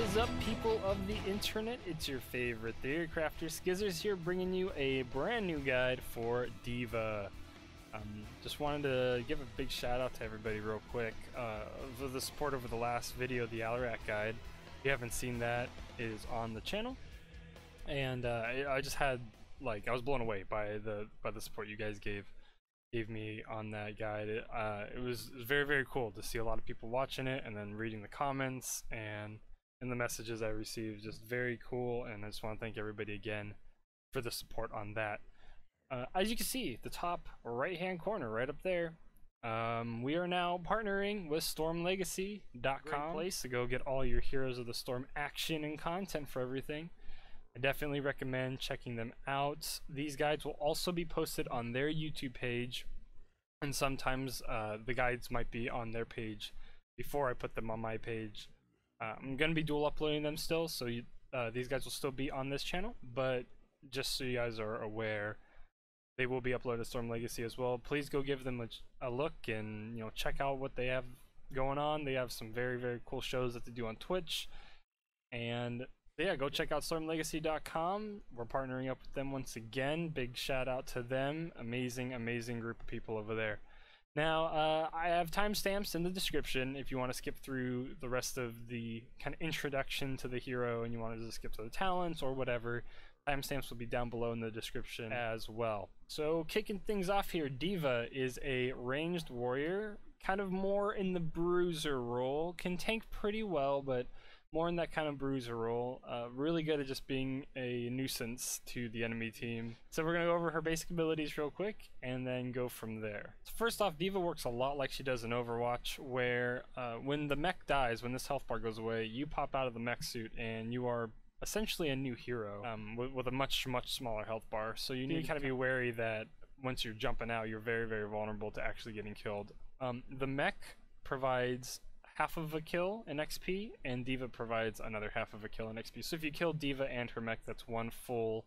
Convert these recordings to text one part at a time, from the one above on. is up, people of the internet? It's your favorite Theorycrafter Skizzers here, bringing you a brand new guide for D.Va. Just wanted to give a big shout out to everybody real quick for the support over the last video, the Alarak guide. If you haven't seen that, it is on the channel, and I just had, like, I was blown away by the support you guys gave me on that guide. It was very, very cool to see a lot of people watching it and then reading the comments and the messages I received. Just very cool, and I just want to thank everybody again for the support on that. As you can see, the top right hand corner right up there, we are now partnering with StormLegacy.com. Great place to go get all your Heroes of the Storm action and content for everything. I definitely recommend checking them out. These guides will also be posted on their YouTube page, and sometimes the guides might be on their page before I put them on my page. I'm going to be dual uploading them still, so these guides will still be on this channel, but just so you guys are aware, they will be uploaded to Storm Legacy as well. Please go give them a look and, you know, check out what they have going on. They have some very, very cool shows that they do on Twitch, and yeah, go check out StormLegacy.com. We're partnering up with them once again. Big shout out to them. Amazing, amazing group of people over there. Now, I have timestamps in the description if you want to skip through the rest of the kind of introduction to the hero and you want to just skip to the talents or whatever. Timestamps will be down below in the description as well. So, kicking things off here, D.Va is a ranged warrior, kind of more in the bruiser role. Can tank pretty well, but more in that kind of bruiser role. Really good at just being a nuisance to the enemy team. So we're going to go over her basic abilities real quick and then go from there. So first off, D.Va works a lot like she does in Overwatch, where when the mech dies, when this health bar goes away, you pop out of the mech suit and you are essentially a new hero with a much, much smaller health bar. So you need to kind of be wary that once you're jumping out, you're very, very vulnerable to actually getting killed. The mech provides half of a kill in XP, and D.Va provides another half of a kill in XP. So if you kill D.Va and her mech, that's one full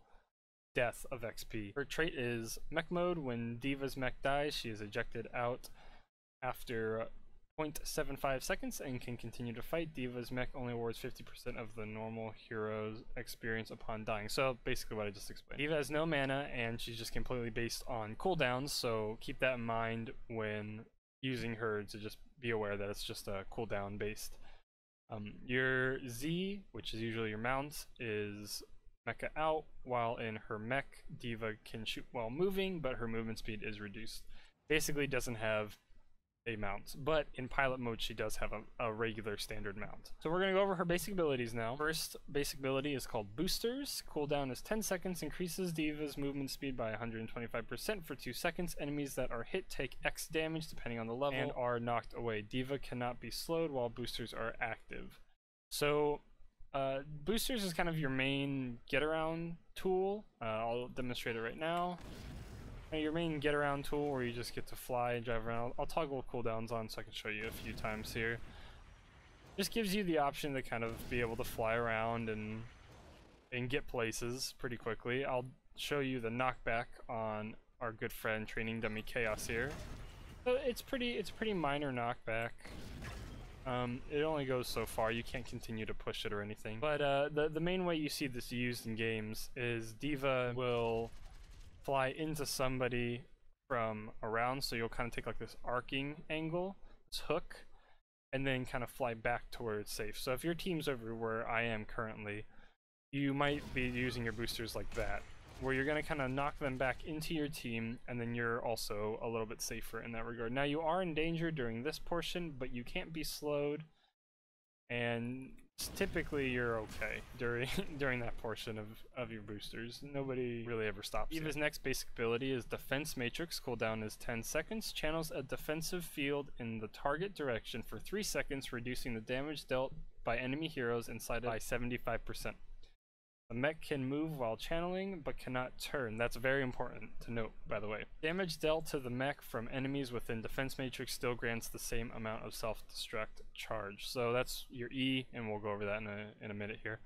death of XP. Her trait is mech mode. When D.Va's mech dies, she is ejected out after 0.75 seconds and can continue to fight. D.Va's mech only awards 50% of the normal hero's experience upon dying. So basically what I just explained. D.Va has no mana, and she's just completely based on cooldowns, so keep that in mind when using her, to just be aware that it's just a cooldown based. Your Z, which is usually your mount, is mecha out, while in her mech, D.Va can shoot while moving, but her movement speed is reduced. Basically doesn't have a mount, but in pilot mode she does have a regular standard mount. So we're going to go over her basic abilities now. First basic ability is called Boosters. Cooldown is 10 seconds, increases D.Va's movement speed by 125% for 2 seconds. Enemies that are hit take X damage depending on the level and are knocked away. D.Va cannot be slowed while Boosters are active. So Boosters is kind of your main get around tool. I'll demonstrate it right now. Your main get around tool where you just get to fly and drive around. I'll toggle cooldowns on so I can show you a few times here. Just gives you the option to kind of be able to fly around and get places pretty quickly. I'll show you the knockback on our good friend Training Dummy Chaos here. So it's pretty minor knockback. It only goes so far. You can't continue to push it or anything. But the main way you see this used in games is D.Va will fly into somebody from around, so you'll kind of take like this arcing angle, this hook, and then kind of fly back to where it's safe. So if your team's over where I am currently, you might be using your boosters like that, where you're going to kind of knock them back into your team, and then you're also a little bit safer in that regard. Now you are in danger during this portion, but you can't be slowed, and typically you're okay during that portion of your boosters. Nobody really ever stops. D.Va's next basic ability is Defense Matrix. Cooldown is 10 seconds. Channels a defensive field in the target direction for 3 seconds, reducing the damage dealt by enemy heroes inside by 75%. A mech can move while channeling, but cannot turn. That's very important to note, by the way. Damage dealt to the mech from enemies within Defense Matrix still grants the same amount of self-destruct charge. So that's your E, and we'll go over that in a minute here.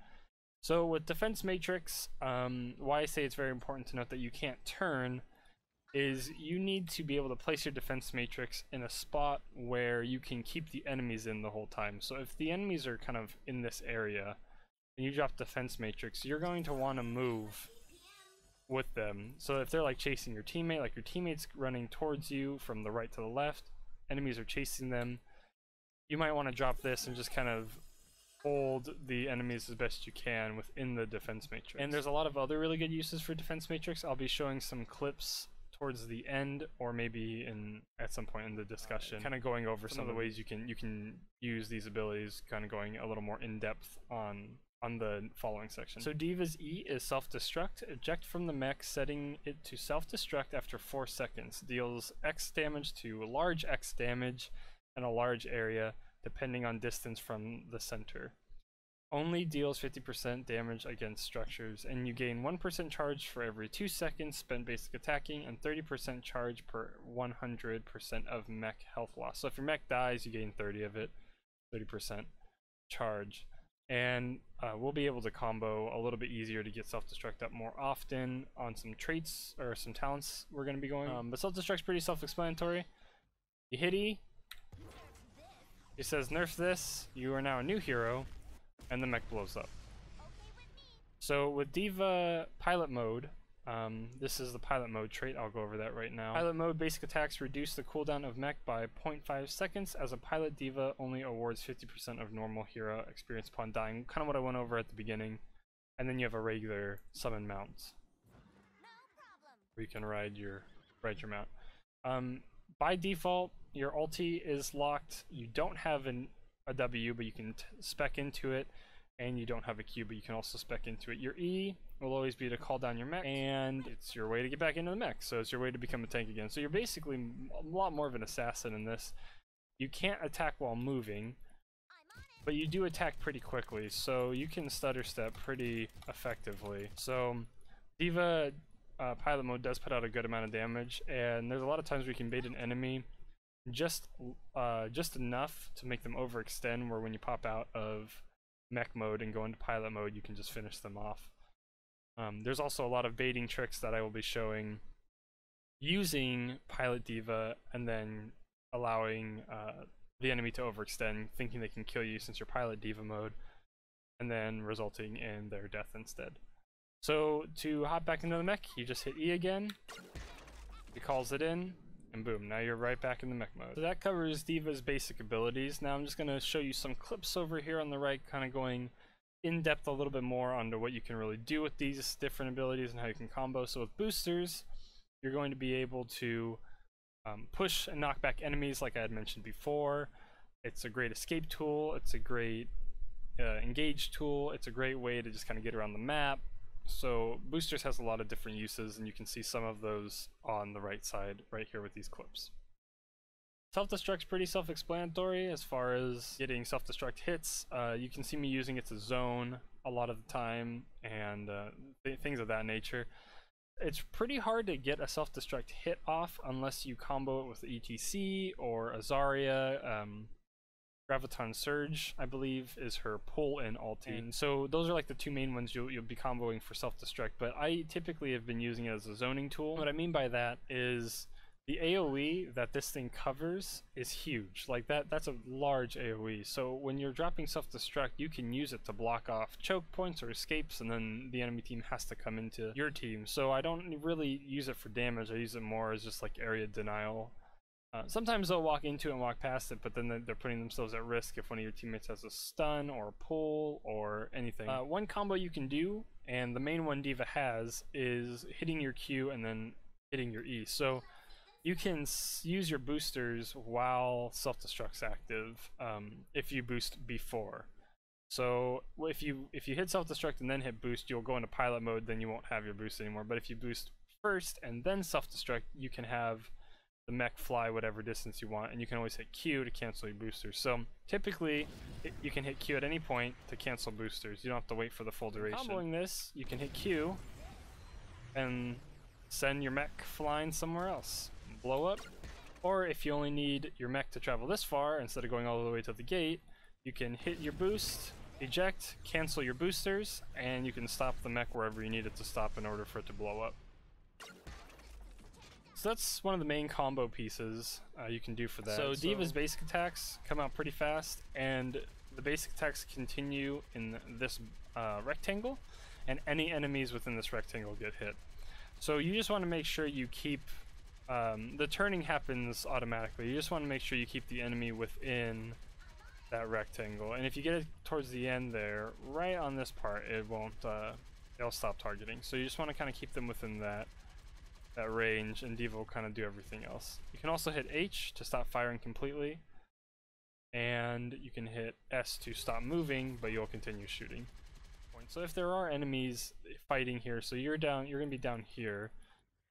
So with Defense Matrix, why I say it's very important to note that you can't turn is you need to be able to place your defense matrix in a spot where you can keep the enemies in the whole time. So if the enemies are kind of in this area and you drop defense matrix, you're going to want to move with them. So if they're like chasing your teammate, like your teammate's running towards you from the right to the left, enemies are chasing them, you might want to drop this and just kind of hold the enemies as best you can within the defense matrix. And there's a lot of other really good uses for defense matrix. I'll be showing some clips towards the end, or maybe at some point in the discussion, kind of going over some of the ways you can use these abilities, kind of going a little more in depth on the following section. So D.Va's E is self-destruct. Eject from the mech, setting it to self-destruct after 4 seconds. Deals X damage to large X damage in a large area, depending on distance from the center. Only deals 50% damage against structures, and you gain 1% charge for every 2 seconds spent basic attacking, and 30% charge per 100% of mech health loss. So if your mech dies, you gain 30 of it, 30% charge. And we'll be able to combo a little bit easier to get self-destruct up more often on some traits or some talents we're going to be going. But self-destruct's pretty self-explanatory. You hit E, it says nerf this, you are now a new hero, and the mech blows up. Okay with me. So with D.Va pilot mode, this is the pilot mode trait, I'll go over that right now. Pilot mode basic attacks reduce the cooldown of mech by 0.5 seconds. As a pilot, D.Va only awards 50% of normal hero experience upon dying, kind of what I went over at the beginning. And then you have a regular summon mount, no problem, where you can ride your mount. By default, your ulti is locked. You don't have a W, but you can spec into it. And you don't have a Q, but you can also spec into it. Your E will always be to call down your mech, and it's your way to get back into the mech, so it's your way to become a tank again. So you're basically a lot more of an assassin in this. You can't attack while moving, but you do attack pretty quickly, so you can stutter step pretty effectively. So D.Va pilot mode does put out a good amount of damage, and there's a lot of times we can bait an enemy just enough to make them overextend, where when you pop out of mech mode and go into pilot mode, you can just finish them off. There's also a lot of baiting tricks that I will be showing using pilot D.Va, and then allowing the enemy to overextend, thinking they can kill you since you're pilot D.Va mode, and then resulting in their death instead. So to hop back into the mech, you just hit E again, it calls it in, and boom, now you're right back in the mech mode. So that covers D.Va's basic abilities. Now I'm just going to show you some clips over here on the right, kind of going in depth a little bit more onto what you can really do with these different abilities and how you can combo. So with boosters, you're going to be able to push and knock back enemies like I had mentioned before. It's a great escape tool, it's a great engage tool, it's a great way to just kind of get around the map. So boosters has a lot of different uses, and you can see some of those on the right side right here with these clips. Self-destruct's pretty self-explanatory as far as getting self-destruct hits. You can see me using it to zone a lot of the time, and things of that nature. It's pretty hard to get a self-destruct hit off unless you combo it with ETC or Azaria. Graviton Surge, I believe, is her pull-in ulti. And so those are like the two main ones you'll be comboing for self-destruct, but I typically have been using it as a zoning tool. What I mean by that is the AoE that this thing covers is huge. Like that's a large AoE. So when you're dropping self-destruct, you can use it to block off choke points or escapes, and then the enemy team has to come into your team. So I don't really use it for damage, I use it more as just like area denial. Sometimes they'll walk into it and walk past it, but then they're putting themselves at risk if one of your teammates has a stun or a pull or anything. One combo you can do, and the main one D.Va has, is hitting your Q and then hitting your E. So you can use your boosters while self-destruct's active if you boost before. So if you hit self-destruct and then hit boost, you'll go into pilot mode, then you won't have your boost anymore. But if you boost first and then self-destruct, you can have the mech fly whatever distance you want, and you can always hit Q to cancel your boosters. So typically you can hit Q at any point to cancel boosters. You don't have to wait for the full duration. Comboing this, you can hit Q and send your mech flying somewhere else, blow up. Or if you only need your mech to travel this far instead of going all the way to the gate, you can hit your boost, eject, cancel your boosters, and you can stop the mech wherever you need it to stop in order for it to blow up. So that's one of the main combo pieces you can do for that. So D.Va's basic attacks come out pretty fast, and the basic attacks continue in this rectangle, and any enemies within this rectangle get hit. So you just want to make sure you keep... the turning happens automatically. You just want to make sure you keep the enemy within that rectangle. And if you get it towards the end there, right on this part, it won't... they'll stop targeting. So you just want to kind of keep them within that range, and D.Va will kind of do everything else. You can also hit H to stop firing completely, and you can hit S to stop moving, but you'll continue shooting. So if there are enemies fighting here, so you're gonna be down here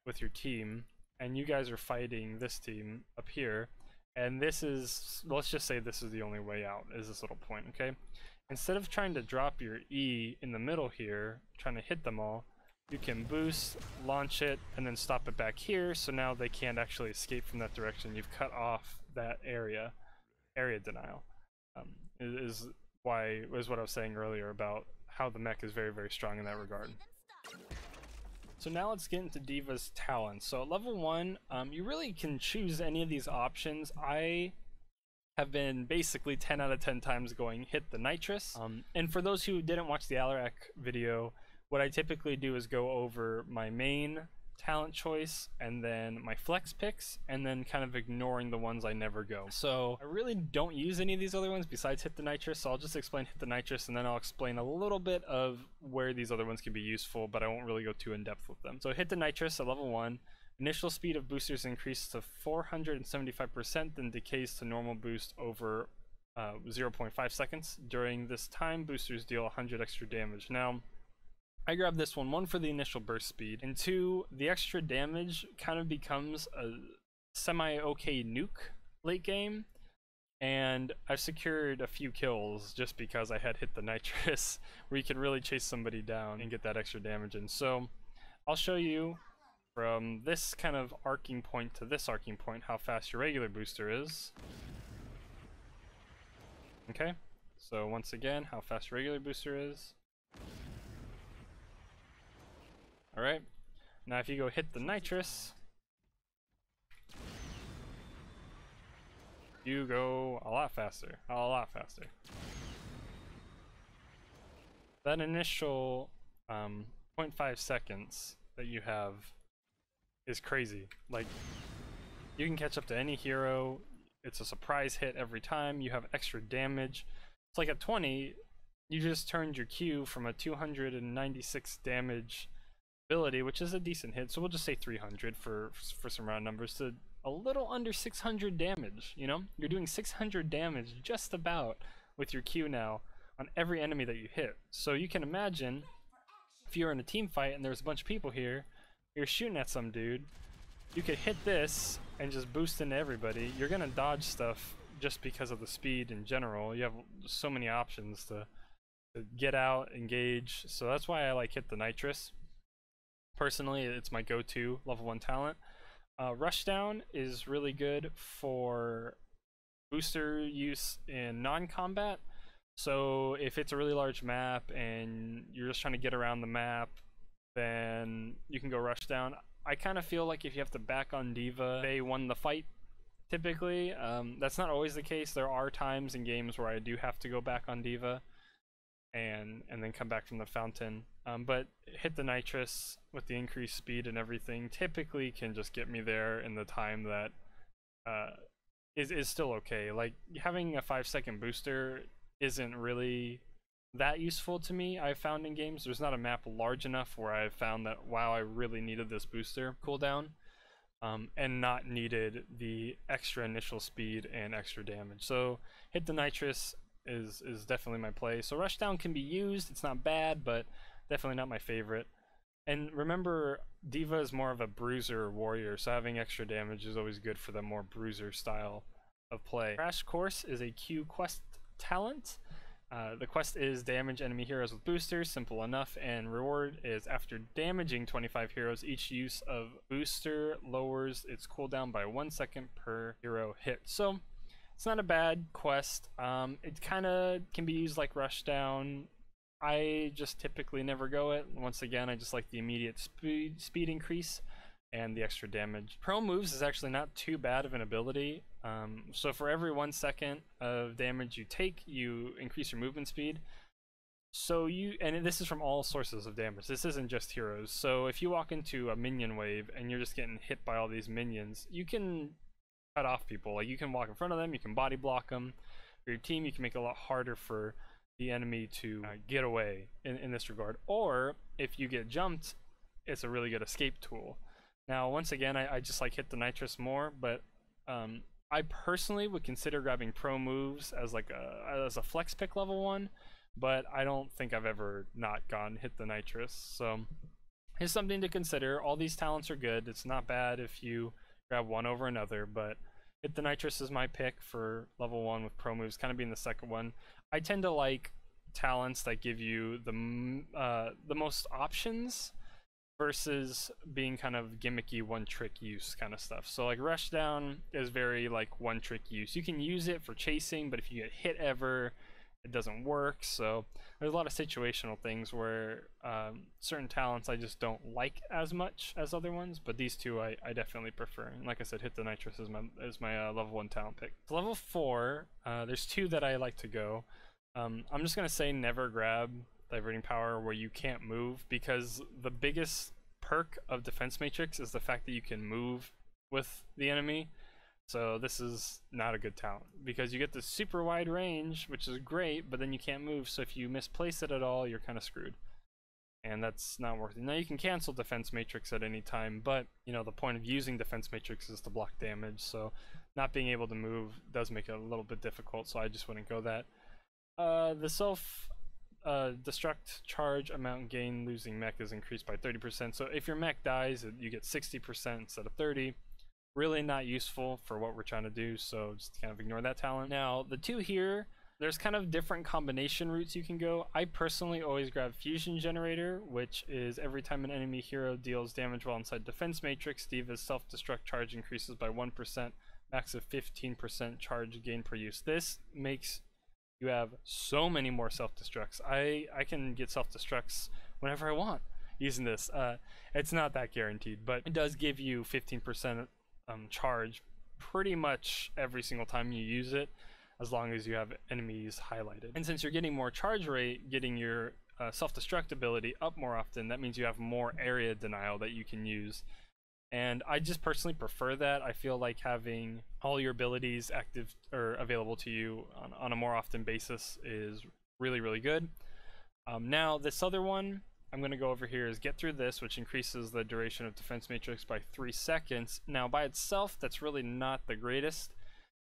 with your team, and you guys are fighting this team up here, and this is, let's just say this is the only way out, is this little point, okay? Instead of trying to drop your E in the middle here, trying to hit them all, you can boost, launch it, and then stop it back here, so now they can't actually escape from that direction. You've cut off that area. Area denial is what I was saying earlier about how the mech is very, very strong in that regard. So now let's get into D.Va's talents. So at level 1, you really can choose any of these options. I have been basically 10 out of 10 times going hit the nitrous. And for those who didn't watch the Alarak video, what I typically do is go over my main talent choice and then my flex picks, and then kind of ignoring the ones I never go. So I really don't use any of these other ones besides hit the nitrous, so I'll just explain hit the nitrous, and then I'll explain a little bit of where these other ones can be useful, but I won't really go too in depth with them. So hit the nitrous at level 1, initial speed of boosters increased to 475%, then decays to normal boost over 0.5 seconds. During this time, boosters deal 100 extra damage. Now I grabbed this one for the initial burst speed, and 2, the extra damage kind of becomes a semi-okay nuke late game, and I've secured a few kills just because I had hit the nitrous, where you can really chase somebody down and get that extra damage in. So I'll show you from this kind of arcing point to this arcing point how fast your regular booster is. Okay, so once again, how fast your regular booster is. Alright, now if you go hit the nitrous, you go a lot faster, a lot faster. That initial 0.5 seconds that you have is crazy. Like, you can catch up to any hero, it's a surprise hit every time, you have extra damage. It's like at 20, you just turned your Q from a 296 damage ability, which is a decent hit, so we'll just say 300 for some round numbers, to a little under 600 damage. You know, you're doing 600 damage just about with your Q now on every enemy that you hit. So you can imagine if you're in a team fight and there's a bunch of people here, you're shooting at some dude, you could hit this and just boost into everybody. You're gonna dodge stuff just because of the speed in general. You have so many options to get out, engage, so that's why I like hit the nitrous. Personally, it's my go-to level 1 talent. Rushdown is really good for booster use in non-combat. So if it's a really large map and you're just trying to get around the map, then you can go rushdown. I kind of feel like if you have to back on D.Va, they won the fight, typically. That's not always the case. There are times in games where I do have to go back on D.Va and then come back from the fountain. But hit the nitrous with the increased speed and everything typically can just get me there in the time that is still okay. Like, having a 5-second booster isn't really that useful to me, I've found in games. There's not a map large enough where I've found that, wow, I really needed this booster cooldown and not needed the extra initial speed and extra damage. So hit the nitrous is definitely my play. So rushdown can be used, it's not bad, but definitely not my favorite. And remember, D.Va is more of a bruiser warrior, so having extra damage is always good for the more bruiser style of play. Crash Course is a Q quest talent. The quest is damage enemy heroes with boosters, simple enough, and reward is after damaging 25 heroes, each use of booster lowers its cooldown by 1 second per hero hit. So it's not a bad quest. It kind of can be used like rushdown. I just typically never go it. Once again, I just like the immediate speed increase and the extra damage. Pearl Moves is actually not too bad of an ability. So for every 1 second of damage you take, you increase your movement speed. So you, and this is from all sources of damage, this isn't just heroes. So if you walk into a minion wave and you're just getting hit by all these minions, you can cut off people. Like, you can walk in front of them, you can body block them. For your team, you can make it a lot harder for the enemy to get away in this regard. Or if you get jumped, it's a really good escape tool. Now, once again, I just like hit the nitrous more, but I personally would consider grabbing Pro Moves as like a flex pick level one, but I don't think I've ever not gone hit the nitrous. So it's something to consider. All these talents are good. It's not bad if you grab one over another, but hit the nitrous is my pick for level one, with Pro Moves kind of being the second one. I tend to like talents that give you the most options versus being kind of gimmicky one-trick use kind of stuff. So like Rush Down is very like one-trick use. You can use it for chasing, but if you get hit ever, it doesn't work. So there's a lot of situational things where certain talents I just don't like as much as other ones, but these two I definitely prefer. And like I said, Hit the Nitrous is my level one talent pick. So level four, there's two that I like to go. I'm just gonna say never grab Diverting Power where you can't move, because the biggest perk of Defense Matrix is the fact that you can move with the enemy. So this is not a good talent, because you get this super wide range, which is great, but then you can't move, so if you misplace it at all, you're kind of screwed. And that's not worth it. Now, you can cancel Defense Matrix at any time, but you know, the point of using Defense Matrix is to block damage, so not being able to move does make it a little bit difficult, so I just wouldn't go that. The self destruct charge amount gain losing mech is increased by 30%, so if your mech dies, you get 60% instead of 30. Really not useful for what we're trying to do, so just kind of ignore that talent. Now, the two here, there's kind of different combination routes you can go. I personally always grab Fusion Generator, which is every time an enemy hero deals damage while inside Defense Matrix, D.Va's self-destruct charge increases by 1%, max of 15% charge gain per use. This makes you have so many more self-destructs. I can get self-destructs whenever I want using this. It's not that guaranteed, but it does give you 15% charge pretty much every single time you use it, as long as you have enemies highlighted. And since you're getting more charge rate, getting your self-destruct ability up more often, that means you have more area denial that you can use. And I just personally prefer that. I feel like having all your abilities active or available to you on a more often basis is really, really good. Now, this other one I'm going to go over here is Get Through This, which increases the duration of Defense Matrix by 3 seconds. Now, by itself, that's really not the greatest,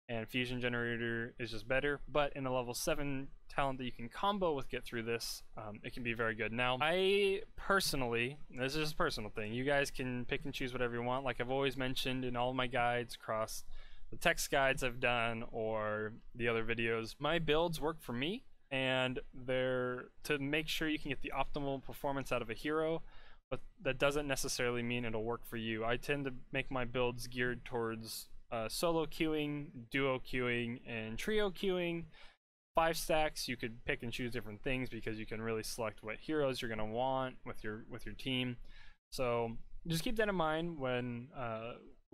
and Fusion Generator is just better, but in a level 7 talent that you can combo with Get Through This, it can be very good. Now, I personally, this is just a personal thing, you guys can pick and choose whatever you want. Like I've always mentioned in all of my guides, across the text guides I've done or the other videos, my builds work for me, and they're to make sure you can get the optimal performance out of a hero, but that doesn't necessarily mean it'll work for you. I tend to make my builds geared towards solo queuing, duo queuing, and trio queuing. 5 stacks, you could pick and choose different things because you can really select what heroes you're going to want with your team. So just keep that in mind when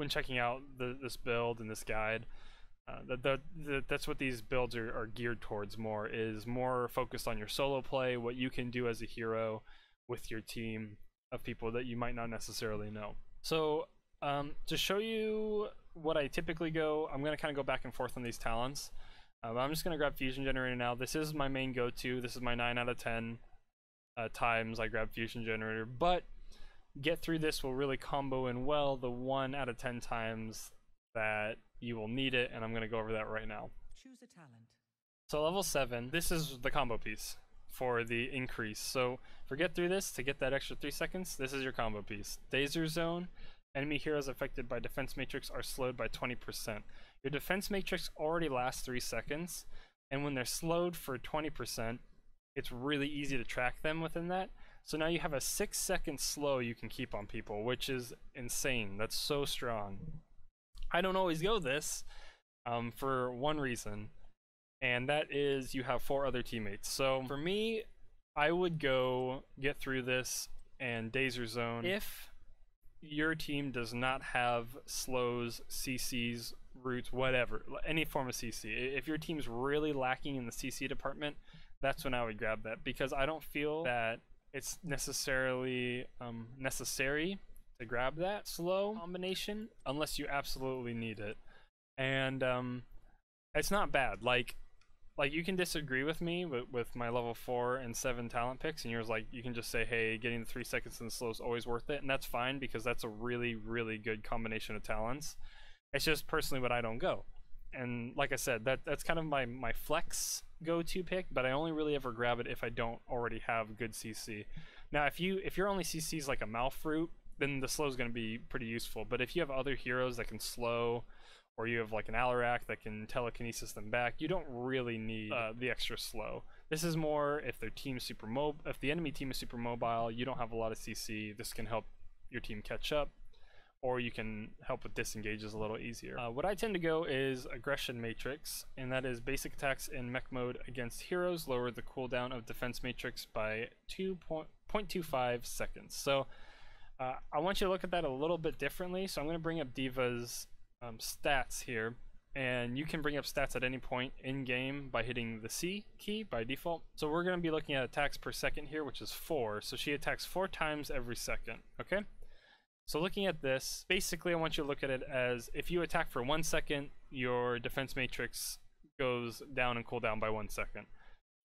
checking out this build and this guide. That's what these builds are geared towards more, is more focused on your solo play, what you can do as a hero with your team of people that you might not necessarily know. So to show you what I typically go, I'm going to kind of go back and forth on these talents. I'm just going to grab Fusion Generator now. This is my main go-to. This is my 9 out of 10 times I grab Fusion Generator, but Get Through This will really combo in well the 1 out of 10 times that you will need it, and I'm going to go over that right now. Choose a talent. So level 7, this is the combo piece for the increase. So for Get Through This, to get that extra 3 seconds, this is your combo piece. Dazer Zone. Enemy heroes affected by Defense Matrix are slowed by 20%. Your Defense Matrix already lasts 3 seconds, and when they're slowed for 20%, it's really easy to track them within that. So now you have a 6-second slow you can keep on people, which is insane. That's so strong. I don't always go this for one reason, and that is you have 4 other teammates. So for me, I would go Get Through This and Dazer Zone if your team does not have slows, CCs, roots, whatever, any form of CC, if your team's really lacking in the CC department, that's when I would grab that, because I don't feel that it's necessarily necessary to grab that slow combination unless you absolutely need it. And it's not bad. Like you can disagree with me with my level 4 and 7 talent picks, and you're like, you can just say, hey, getting the 3 seconds in the slow is always worth it, and that's fine, because that's a really, really good combination of talents. It's just personally what I don't go. And like I said, that's kind of my flex go-to pick, but I only really ever grab it if I don't already have good CC. Now, if your only CC is like a Malphite, then the slow is going to be pretty useful. But if you have other heroes that can slow, or you have like an Alarak that can telekinesis them back, you don't really need the extra slow. This is more if their team's super mobile. If the enemy team is super mobile, you don't have a lot of CC. This can help your team catch up, or you can help with disengages a little easier. What I tend to go is aggression matrix, and that is basic attacks in mech mode against heroes lower the cooldown of defense matrix by 2.25 seconds. So I want you to look at that a little bit differently. So I'm going to bring up D.Va's stats here, and you can bring up stats at any point in game by hitting the C key by default. So we're going to be looking at attacks per second here, which is 4. So she attacks 4 times every second. Okay, so looking at this, basically I want you to look at it as if you attack for 1 second, your defense matrix goes down and cooldown by 1 second.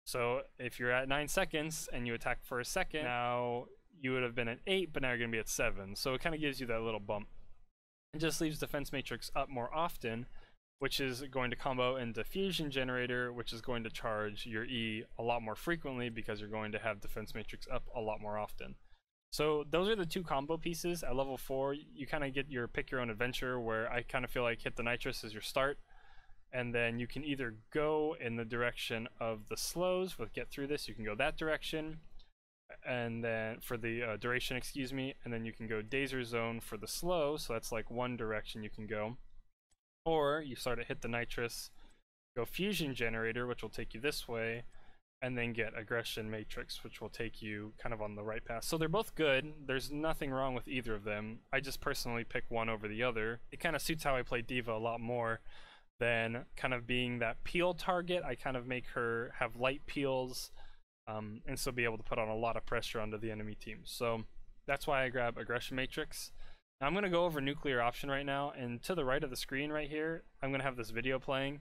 So if you're at 9 seconds and you attack for a second, now you would have been at 8, but now you're going to be at 7. So it kind of gives you that little bump. It just leaves defense matrix up more often, which is going to combo into fusion generator, which is going to charge your E a lot more frequently because you're going to have defense matrix up a lot more often. So those are the two combo pieces. At level 4, you kind of get your pick your own adventure, where I kind of feel like hit the nitrous is your start, and then you can either go in the direction of the slows with get through this. You can go that direction, and then for the duration, excuse me, and then you can go Dazer Zone for the slow, so that's like one direction you can go. Or you start to hit the nitrous, go Fusion Generator, which will take you this way, and then get Aggression Matrix, which will take you kind of on the right path. So they're both good, there's nothing wrong with either of them. I just personally pick one over the other. It kind of suits how I play D.Va a lot more than kind of being that peel target. I kind of make her have light peels, and so be able to put on a lot of pressure onto the enemy team. So that's why I grab Aggression Matrix. Now I'm going to go over Nuclear Option right now, and to the right of the screen right here, I'm going to have this video playing,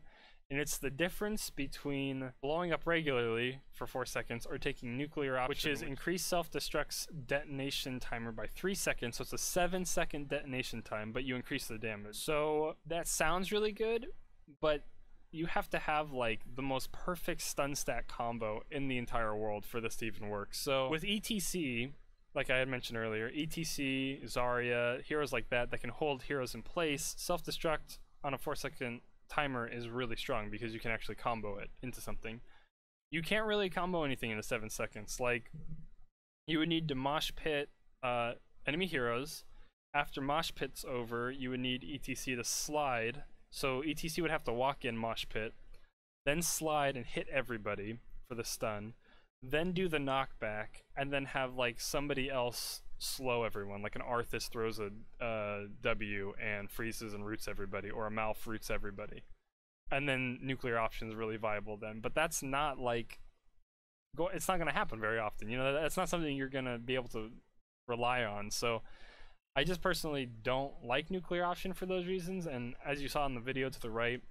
and it's the difference between blowing up regularly for 4 seconds or taking Nuclear Option, which is increased self-destruct's detonation timer by 3 seconds, so it's a 7-second detonation time, but you increase the damage. So that sounds really good, but you have to have like the most perfect stun stack combo in the entire world for this to even work. So with ETC, like I had mentioned earlier, ETC, Azaria, heroes like that can hold heroes in place, self-destruct on a 4-second timer is really strong because you can actually combo it into something. You can't really combo anything into 7 seconds. Like, you would need to mosh pit enemy heroes. After mosh pit's over, you would need ETC to slide. So ETC would have to walk in mosh pit, then slide and hit everybody for the stun, then do the knockback, and then have like somebody else slow everyone, like an Arthas throws a W and freezes and roots everybody, or a Malph roots everybody. And then Nuclear Option is really viable then, but that's not like, it's not going to happen very often, you know, that's not something you're going to be able to rely on. So I just personally don't like Nuclear Option for those reasons, and as you saw in the video to the right,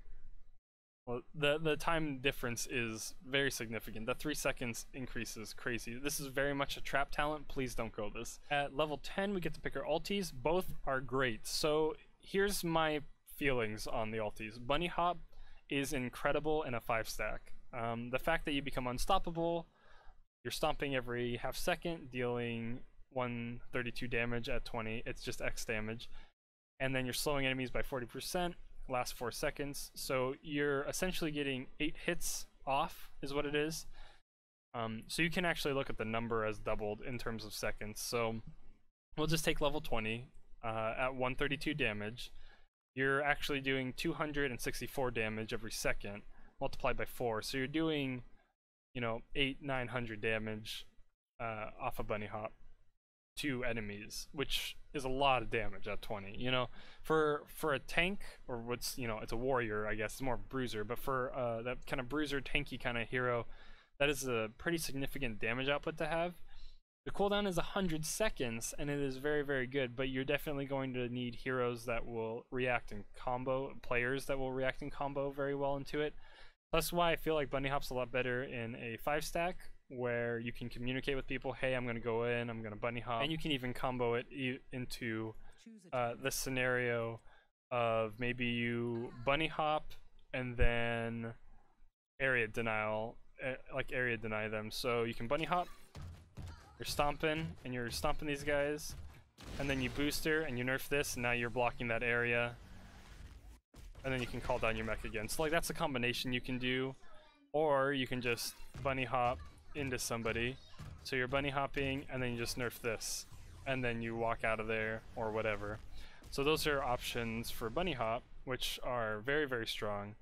well, the time difference is very significant. The 3 seconds increase is crazy. This is very much a trap talent, please don't go this. At level 10 we get to pick our ultis, both are great. So here's my feelings on the ultis. Bunny Hop is incredible in a 5 stack. The fact that you become unstoppable, you're stomping every half second, dealing 132 damage at 20, it's just X damage, and then you're slowing enemies by 40%, last 4 seconds, so you're essentially getting 8 hits off is what it is. So you can actually look at the number as doubled in terms of seconds, so we'll just take level 20 at 132 damage. You're actually doing 264 damage every second, multiplied by 4, so you're doing, you know, 800-900 damage off of Bunny Hop. two enemies, which is a lot of damage at 20. You know, for a tank, or what's, you know, it's a warrior, I guess, it's more bruiser, but for that kind of bruiser tanky kind of hero, that is a pretty significant damage output to have. The cooldown is 100 seconds, and it is very, very good, but you're definitely going to need heroes that will react in combo, players that will react in combo very well into it. That's why I feel like Bunny Hop's a lot better in a 5-stack, where you can communicate with people, hey, I'm going to go in, I'm going to bunny hop, and you can even combo it into the scenario of maybe you bunny hop and then area denial, like area deny them. So you can bunny hop, you're stomping, and you're stomping these guys, and then you booster and you nerf this, and now you're blocking that area, and then you can call down your mech again. So like, that's a combination you can do, or you can just bunny hop into somebody, so you're bunny hopping and then you just nerf this, and then you walk out of there or whatever. So those are options for bunny hop, which are very, very strong.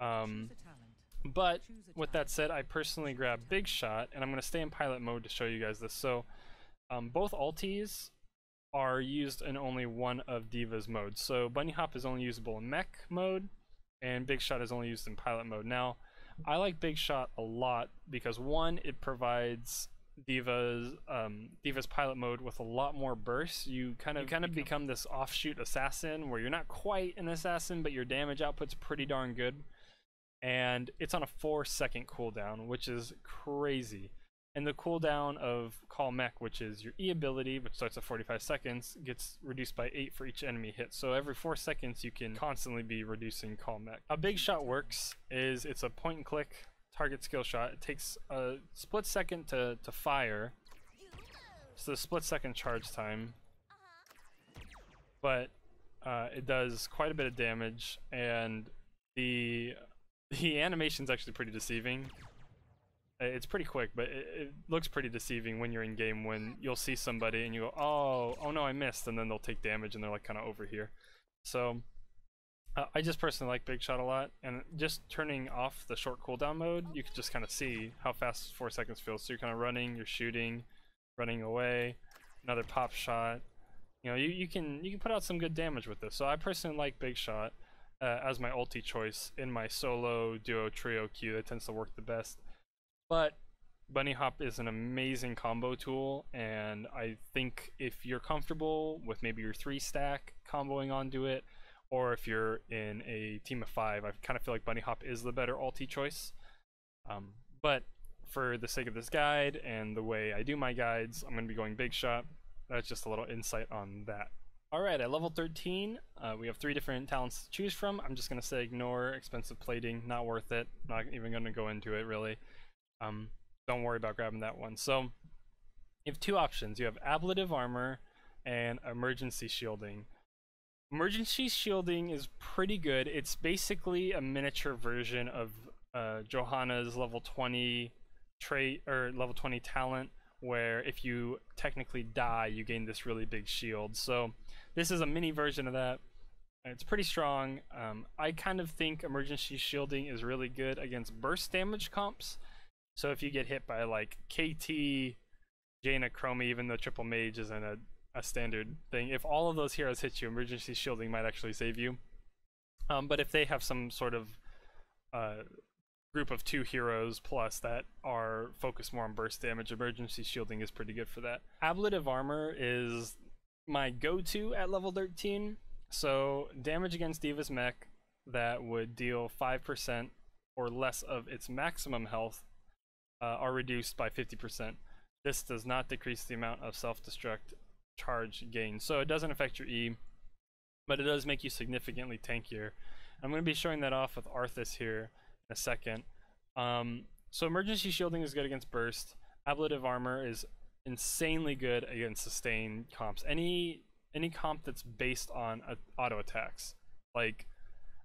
But with that said, I personally grab Big Shot, and I'm going to stay in pilot mode to show you guys this. So both ulties are used in only one of D.Va's modes. So bunny hop is only usable in mech mode, and Big Shot is only used in pilot mode. Now, I like Big Shot a lot because, one, it provides D.Va's pilot mode with a lot more bursts. You kind of become this offshoot assassin, where you're not quite an assassin, but your damage output's pretty darn good. And it's on a 4-second cooldown, which is crazy. And the cooldown of Call Mech, which is your E ability, which starts at 45 seconds, gets reduced by 8 for each enemy hit. So every 4 seconds you can constantly be reducing Call Mech. How Big Shot works is it's a point and click target skill shot. It takes a split second to fire. So the split second charge time. But it does quite a bit of damage, and the animation's actually pretty deceiving. It's pretty quick, but it looks pretty deceiving when you're in game, when you'll see somebody and you go, oh no, I missed, and then they'll take damage and they're like kind of over here. So I just personally like Big Shot a lot, and just turning off the short cooldown mode, you can just kind of see how fast 4 seconds feels. So you're kind of running, you're shooting, running away, another pop shot. You know, you can put out some good damage with this. So I personally like Big Shot as my ulti choice in my solo, duo, trio queue. That tends to work the best. But bunny hop is an amazing combo tool, and I think if you're comfortable with maybe your 3-stack comboing onto it, or if you're in a team of 5, I kind of feel like bunny hop is the better ulti choice. But for the sake of this guide and the way I do my guides, I'm going to be going Big Shot. That's just a little insight on that. Alright, at level 13, we have 3 different talents to choose from. I'm just going to say ignore expensive plating, not worth it, not even going to go into it really. Don't worry about grabbing that one. So you have 2 options. You have ablative armor and emergency shielding. Emergency shielding is pretty good. It's basically a miniature version of Johanna's level 20 trait, or level 20 talent, where if you technically die, you gain this really big shield. So this is a mini version of that. It's pretty strong. I kind of think emergency shielding is really good against burst damage comps. So if you get hit by like KT, Jaina, Chromie, even though triple mage isn't a standard thing, if all of those heroes hit you, emergency shielding might actually save you. But if they have some sort of group of 2 heroes plus that are focused more on burst damage, emergency shielding is pretty good for that. Ablative armor is my go-to at level 13. So damage against D.Va's mech that would deal 5% or less of its maximum health are reduced by 50%. This does not decrease the amount of self-destruct charge gain, so it doesn't affect your E, but it does make you significantly tankier. I'm going to be showing that off with Arthas here in a second. So emergency shielding is good against burst. Ablative armor is insanely good against sustain comps. Any comp that's based on auto attacks, like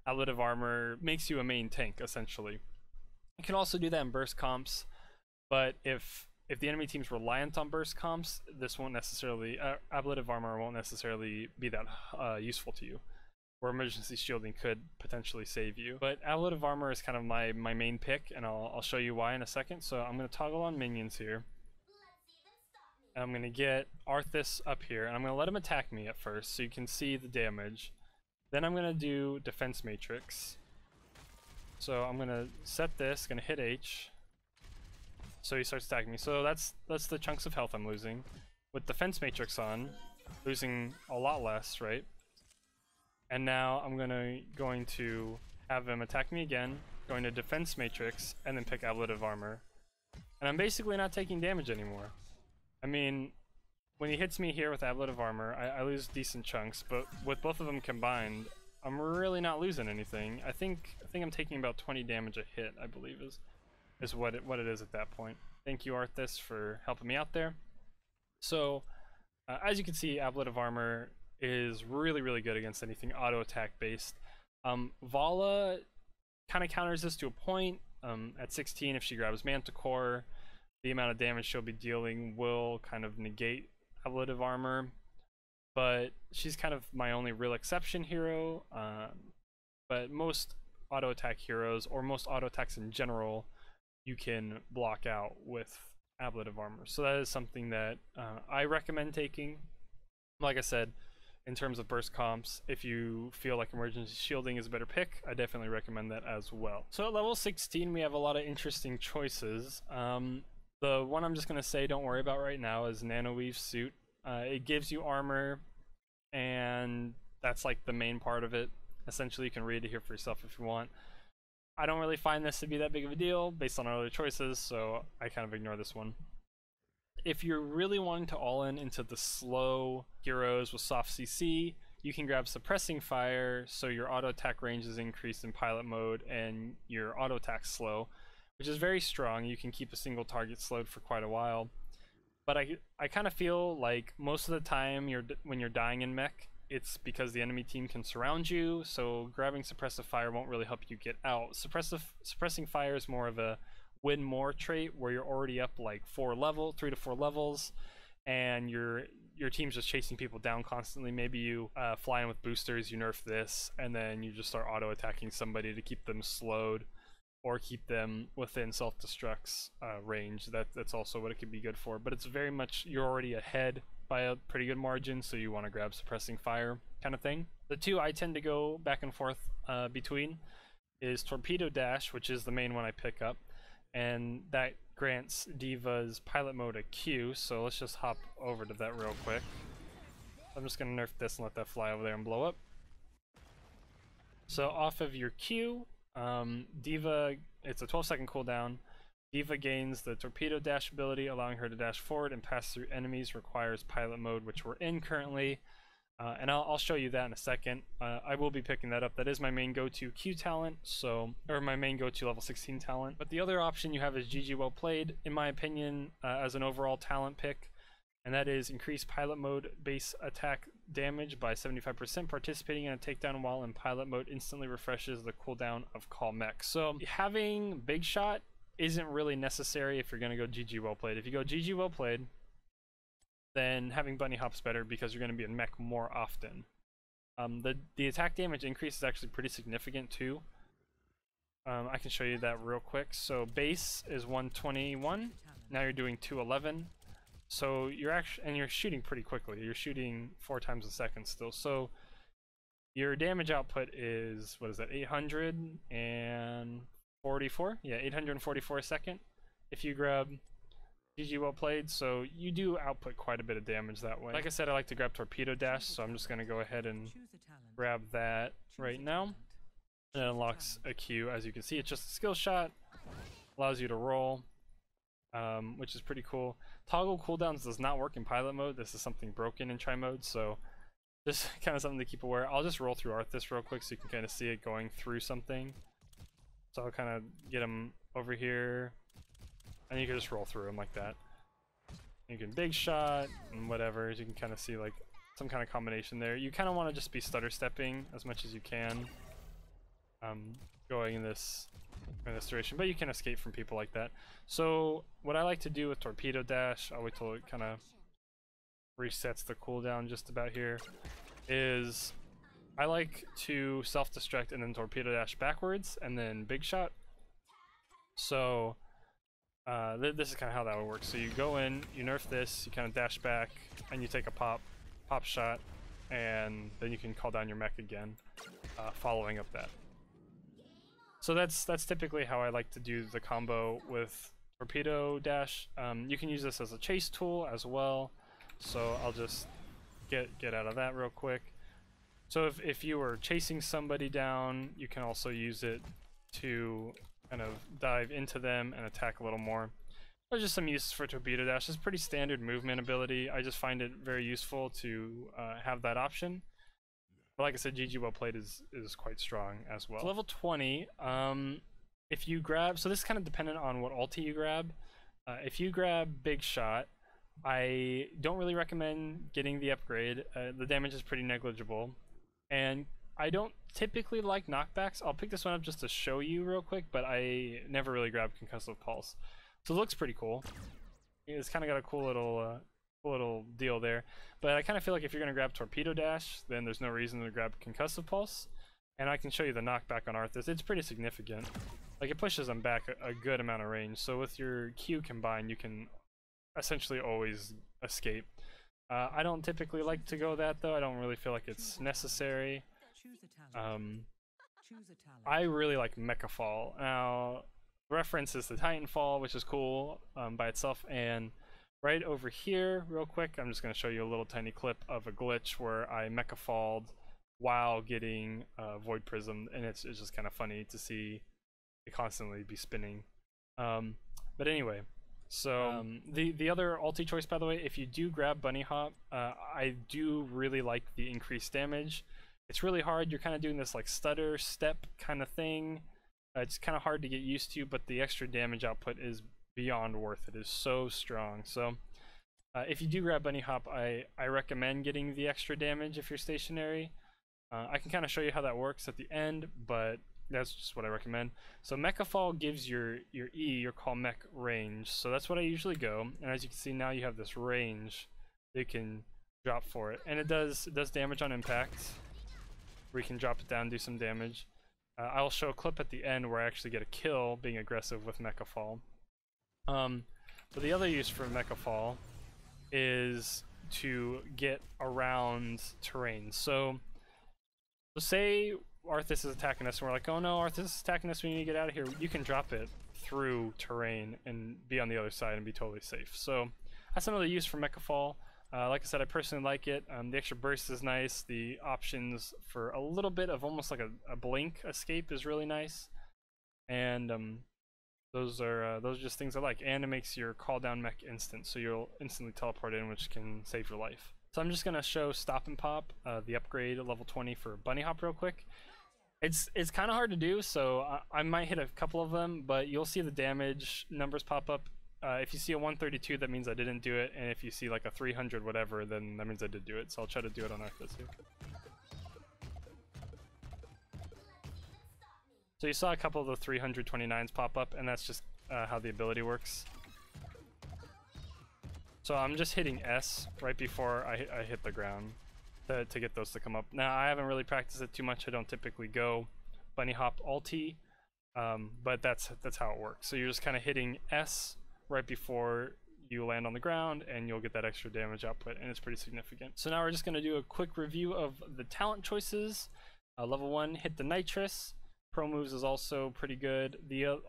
ablative armor makes you a main tank essentially. You can also do that in burst comps. But if the enemy team's reliant on burst comps, this won't necessarily, ablative armor won't necessarily be that useful to you, where emergency shielding could potentially save you. But ablative armor is kind of my main pick, and I'll show you why in a second. So I'm going to toggle on minions here. And I'm going to get Arthas up here, and I'm going to let him attack me at first so you can see the damage. Then I'm going to do Defense Matrix. So I'm going to set this, going to hit H. So he starts attacking me. So that's the chunks of health I'm losing. With Defense Matrix on, losing a lot less, right? And now I'm going to have him attack me again, going to Defense Matrix, and then pick Ablative Armor. And I'm basically not taking damage anymore. I mean, when he hits me here with Ablative Armor, I lose decent chunks, but with both of them combined, I'm really not losing anything. I think I'm taking about 20 damage a hit, I believe is what it is at that point. Thank you, Arthas, for helping me out there. So, as you can see, Ablative Armor is really, really good against anything auto-attack based. Vala kind of counters this to a point. At 16, if she grabs Manticore, the amount of damage she'll be dealing will kind of negate Ablative Armor, but she's kind of my only real exception hero. But most auto attack heroes, or most auto attacks in general, you can block out with Ablative Armor. So that is something that I recommend taking. Like I said, in terms of burst comps, if you feel like emergency shielding is a better pick, I definitely recommend that as well. So at level 16, we have a lot of interesting choices. The one I'm just going to say don't worry about right now is Nanoweave's suit. It gives you armor, and that's like the main part of it. Essentially, you can read it here for yourself if you want. I don't really find this to be that big of a deal based on our other choices, so I kind of ignore this one. If you're really wanting to all-in into the slow heroes with soft CC, you can grab Suppressing Fire, so your auto-attack range is increased in pilot mode and your auto-attack slow, which is very strong. You can keep a single target slowed for quite a while. But I kind of feel like most of the time when you're dying in mech, it's because the enemy team can surround you, so grabbing Suppressive Fire won't really help you get out. Suppressing Fire is more of a win more trait where you're already up like 3 to 4 levels, and your team's just chasing people down constantly. Maybe you fly in with boosters, you nerf this, and then you just start auto attacking somebody to keep them slowed or keep them within self-destruct's range. That's also what it could be good for, but it's very much you're already ahead by a pretty good margin, so you want to grab Suppressing Fire kind of thing. The two I tend to go back and forth between is Torpedo Dash, which is the main one I pick up, and that grants D.Va's pilot mode a Q, so let's just hop over to that real quick. I'm just going to nerf this and let that fly over there and blow up. So off of your Q, D.Va, it's a 12-second cooldown. D.Va gains the Torpedo Dash ability, allowing her to dash forward and pass through enemies. Requires pilot mode, which we're in currently, and I'll show you that in a second. I will be picking that up. That is my main go-to Q talent, so, or my main go-to level 16 talent. But the other option you have is GG Well Played, in my opinion, as an overall talent pick, and that is increase pilot mode base attack damage by 75%. Participating in a takedown while in pilot mode instantly refreshes the cooldown of Call Mech. So having Big Shot isn't really necessary if you're going to go GG Well Played. If you go GG Well Played, then having bunny hop's better because you're going to be in mech more often. The attack damage increase is actually pretty significant too. I can show you that real quick. So base is 121. Now you're doing 211. So you're shooting pretty quickly. You're shooting 4 times a second still. So your damage output is, what is that, 844? Yeah, 844 a second. If you grab GG Well Played, so you do output quite a bit of damage that way. Like I said, I like to grab Torpedo Dash, so I'm just going to go ahead and grab that right now. And it unlocks a Q, as you can see. It's just a skill shot, allows you to roll, which is pretty cool. Toggle cooldowns does not work in pilot mode. This is something broken in try mode, so just kind of something to keep aware. I'll just roll through Arthas real quick so you can kind of see it going through something. So I'll kind of get him over here. And you can just roll through them like that. You can Big Shot and whatever. You can kind of see like some kind of combination there. You kind of want to just be stutter stepping as much as you can, going in this duration. But you can escape from people like that. So what I like to do with Torpedo Dash, I'll wait till it kind of resets the cooldown just about here, is I like to self-destruct and then Torpedo Dash backwards and then Big Shot. So This is kind of how that would work. So you go in, you nerf this, you kind of dash back, and you take a pop shot, and then you can call down your mech again, following up that. So that's typically how I like to do the combo with torpedo dash. You can use this as a chase tool as well. So I'll just get out of that real quick. So if you were chasing somebody down, you can also use it to kind of dive into them and attack a little more. There's just some uses for torpedo dash. It's pretty standard movement ability. I just find it very useful to have that option. But like I said, GG Well Played is quite strong as well. So level 20, if you grab, so this is kind of dependent on what ulti you grab. If you grab Big Shot, I don't really recommend getting the upgrade. The damage is pretty negligible. And I don't typically like knockbacks. I'll pick this one up just to show you real quick, but I never really grab Concussive Pulse. So it looks pretty cool. It's kind of got a cool little deal there. But I kind of feel like if you're going to grab Torpedo Dash, then there's no reason to grab Concussive Pulse. And I can show you the knockback on Arthas. It's pretty significant. Like, it pushes them back a good amount of range. So with your Q combined, you can essentially always escape. I don't typically like to go that, though. I don't really feel like it's necessary. I really like Mechafall. Now, the reference is the Titanfall, which is cool by itself. And right over here, real quick, I'm just going to show you a little tiny clip of a glitch where I Mechafalled while getting Void Prism. And it's just kind of funny to see it constantly be spinning. But anyway. So the other ulti choice, by the way, if you do grab Bunny Hop, I do really like the increased damage. It's really hard. You're kind of doing this like stutter step kind of thing. It's kind of hard to get used to, but the extra damage output is beyond worth it. It is so strong. So if you do grab Bunny Hop, I recommend getting the extra damage if you're stationary. I can kind of show you how that works at the end, but that's just what I recommend. So Mechafall gives your E, your call mech range. So that's what I usually go. And as you can see now, you have this range that you can drop for it. And it does damage on impact, where you can drop it down, do some damage. I'll show a clip at the end where I actually get a kill being aggressive with Mechafall. But the other use for Mechafall is to get around terrain. So say Arthas is attacking us, and we're like, oh no, Arthas is attacking us, we need to get out of here. You can drop it through terrain and be on the other side and be totally safe. So that's another use for Mechafall. Like I said, I personally like it. The extra burst is nice. The options for a little bit of almost like a blink escape is really nice. And those are just things I like. And it makes your call down mech instant, so you'll instantly teleport in, which can save your life. So I'm just going to show Stop and Pop, the upgrade at level 20 for Bunny Hop real quick. It's kind of hard to do, so I might hit a couple of them, but you'll see the damage numbers pop up. If you see a 132, that means I didn't do it, and if you see like a 300 whatever, then that means I did do it. So I'll try to do it on Arthas here. So you saw a couple of the 329s pop up, and that's just how the ability works. So I'm just hitting S right before I hit the ground to get those to come up. Now, I haven't really practiced it too much. I don't typically go bunny hop ulti, but that's how it works. So you're just kind of hitting S right before you land on the ground, and you'll get that extra damage output, and it's pretty significant. So now we're just going to do a quick review of the talent choices. Level 1, hit the nitrous. Pro moves is also pretty good.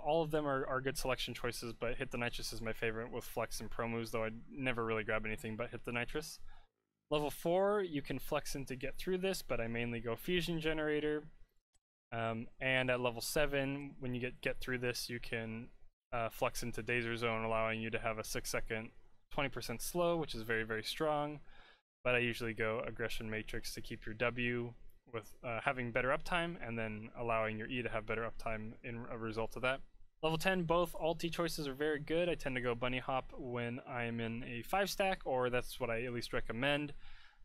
All of them are good selection choices, but hit the nitrous is my favorite with flex and pro moves, though I never really grab anything but hit the nitrous. Level 4, you can flex in to get through this, but I mainly go fusion generator. And at level 7, when you get through this, you can flex into Dazer Zone, allowing you to have a 6-second 20% slow, which is very, very strong. But I usually go Aggression Matrix to keep your W with having better uptime, and then allowing your E to have better uptime in a result of that. Level 10, both ulti choices are very good. I tend to go bunny hop when I'm in a 5-stack, or that's what I at least recommend.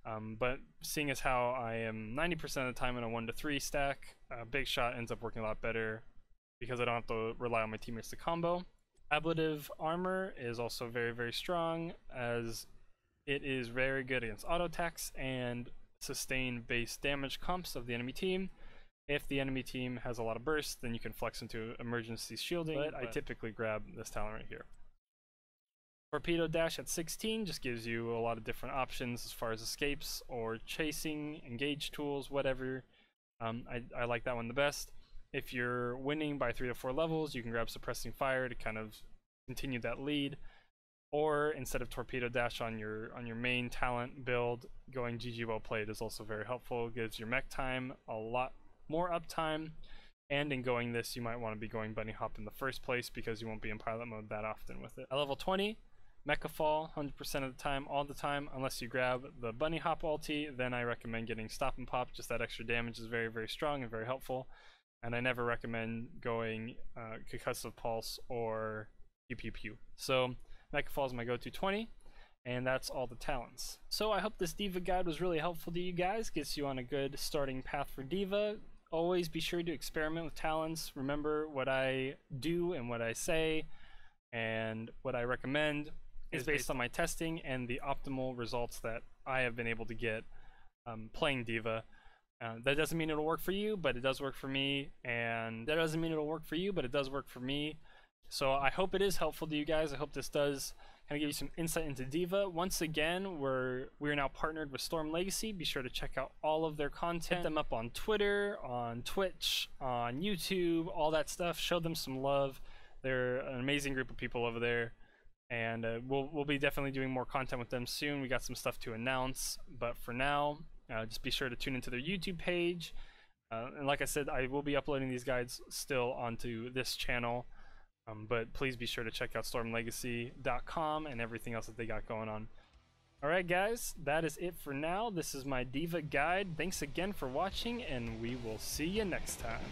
But seeing as how I am 90% of the time in a 1-3 stack, Big Shot ends up working a lot better because I don't have to rely on my teammates to combo. Ablative Armor is also very, very strong, as it is very good against auto attacks and sustain base damage comps of the enemy team. If the enemy team has a lot of bursts, then you can flex into emergency shielding, but I typically grab this talent right here. Torpedo Dash at 16 just gives you a lot of different options as far as escapes or chasing, engage tools, whatever. I like that one the best. If you're winning by 3 to 4 levels, you can grab Suppressing Fire to kind of continue that lead. Or instead of Torpedo Dash on your main talent build, going GG Well Played is also very helpful. It gives your mech time a lot more uptime, and in going this you might want to be going bunny hop in the first place because you won't be in pilot mode that often with it. At level 20, mecha fall 100% of the time, all the time, unless you grab the bunny hop ulti, then I recommend getting stop and pop. Just that extra damage is very, very strong and very helpful, and I never recommend going concussive pulse or pew pew pew. So mecha fall is my go-to 20. And that's all the talents. So I hope this D.Va guide was really helpful to you guys, gets you on a good starting path for D.Va. Always be sure to experiment with talents. Remember what I do and what I say and what I recommend is based on my testing and the optimal results that I have been able to get playing D.Va. That doesn't mean it'll work for you, but it does work for me. And that doesn't mean it'll work for you, but it does work for me. So I hope it is helpful to you guys. I hope this does kind of give you some insight into D.Va. Once again, we are now partnered with Storm Legacy. Be sure to check out all of their content. Hit them up on Twitter, on Twitch, on YouTube, all that stuff. Show them some love. They're an amazing group of people over there, and we'll be definitely doing more content with them soon. We got some stuff to announce, but for now, just be sure to tune into their YouTube page. And like I said, I will be uploading these guides still onto this channel. But please be sure to check out StormLegacy.com and everything else that they got going on. Alright guys, that is it for now. This is my D.Va guide. Thanks again for watching, and we will see you next time.